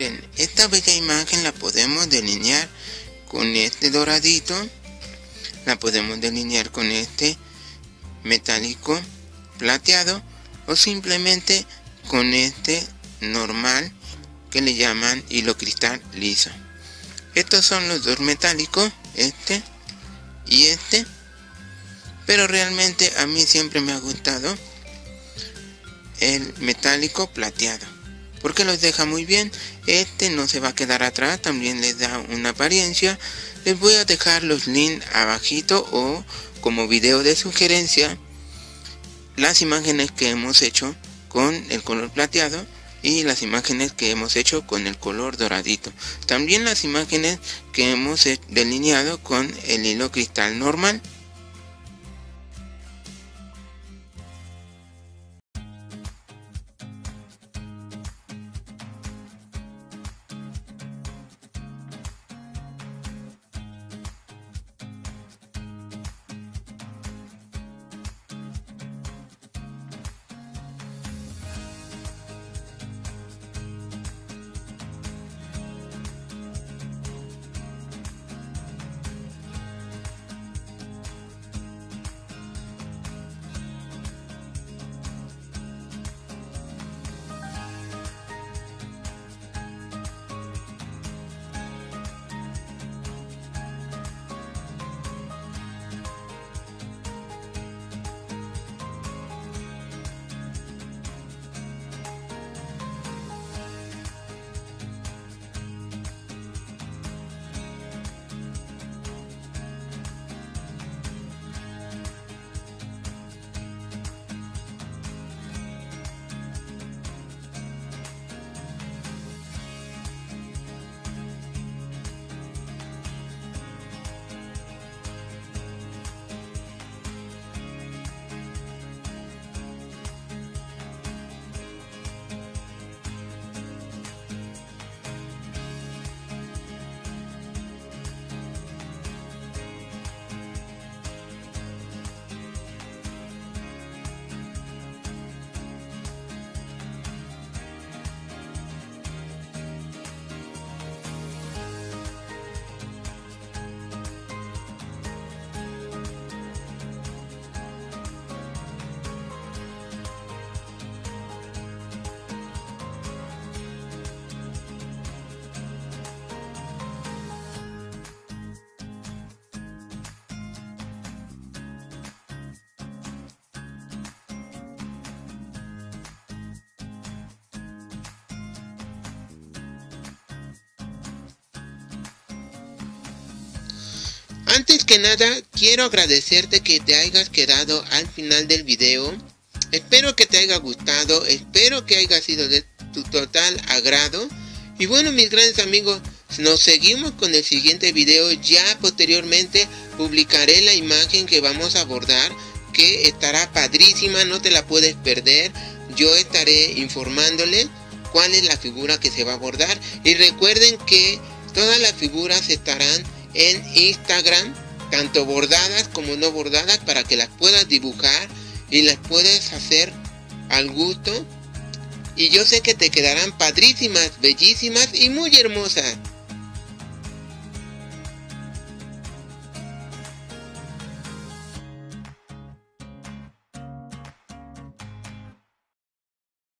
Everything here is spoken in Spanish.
Bien, esta bella imagen la podemos delinear con este doradito, la podemos delinear con este metálico plateado o simplemente con este normal que le llaman hilo cristal liso. Estos son los dos metálicos, este y este, pero realmente a mí siempre me ha gustado el metálico plateado porque los deja muy bien. Este no se va a quedar atrás, también les da una apariencia. Les voy a dejar los links abajito o como video de sugerencia las imágenes que hemos hecho con el color plateado y las imágenes que hemos hecho con el color doradito, también las imágenes que hemos delineado con el hilo cristal normal. Antes que nada, quiero agradecerte que te hayas quedado al final del video. Espero que te haya gustado, espero que haya sido de tu total agrado. Y bueno, mis grandes amigos, nos seguimos con el siguiente video. Ya posteriormente publicaré la imagen que vamos a abordar, que estará padrísima, no te la puedes perder. Yo estaré informándole cuál es la figura que se va a abordar. Y recuerden que todas las figuras estarán en Instagram, tanto bordadas como no bordadas, para que las puedas dibujar y las puedes hacer al gusto, y yo sé que te quedarán padrísimas, bellísimas y muy hermosas.